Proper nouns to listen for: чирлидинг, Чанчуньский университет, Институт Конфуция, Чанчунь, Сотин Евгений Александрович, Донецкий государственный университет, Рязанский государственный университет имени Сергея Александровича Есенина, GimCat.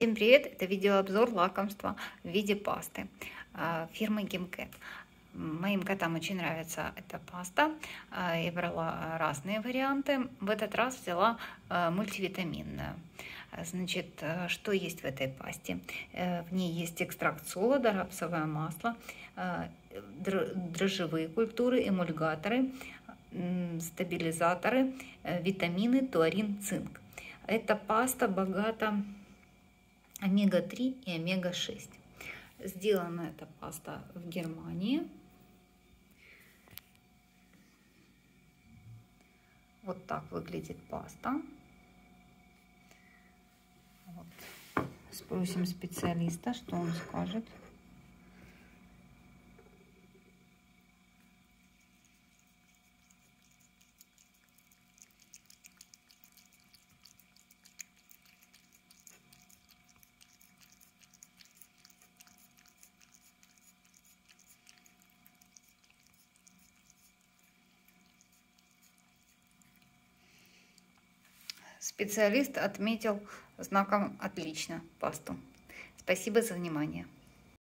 Всем привет! Это видеообзор лакомства в виде пасты фирмы GimCat. Моим котам очень нравится эта паста. Я брала разные варианты. В этот раз взяла мультивитаминную. Значит, что есть в этой пасте? В ней есть экстракт солода, рапсовое масло, дрожжевые культуры, эмульгаторы, стабилизаторы, витамины, туарин, цинк. Эта паста богата омега-3 и омега-6. Сделана эта паста в Германии. Вот так выглядит паста. Вот. Спросим специалиста, что он скажет. Специалист отметил знаком «Отлично» пасту. Спасибо за внимание.